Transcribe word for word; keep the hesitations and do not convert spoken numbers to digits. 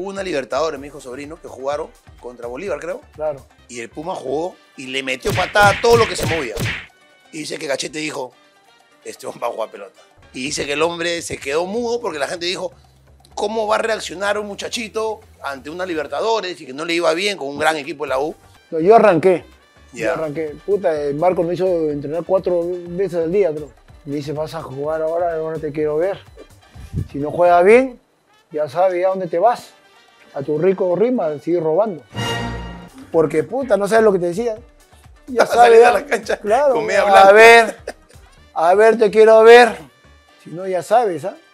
hubo una Libertadores, me dijo sobrino, que jugaron contra Bolívar, creo. Claro. Y el Puma jugó y le metió patada a todo lo que se movía. Y dice que Cachete dijo, este hombre va a jugar pelota. Y dice que el hombre se quedó mudo porque la gente dijo, ¿cómo va a reaccionar un muchachito ante una Libertadores y que no le iba bien con un gran equipo de la U? No, yo arranqué. Yeah. Yo arranqué. Puta, Marco me hizo entrenar cuatro veces al día, bro. Me dice, vas a jugar ahora, ahora te quiero ver. Si no juegas bien, ya sabes a dónde te vas. A tu rico ritmo, sigues robando. Porque, puta, no sabes lo que te decía. Ya sabes, a la cancha, claro, con media blanca. A ver, a ver, te quiero ver. Si no, ya sabes, ¿ah? ¿eh?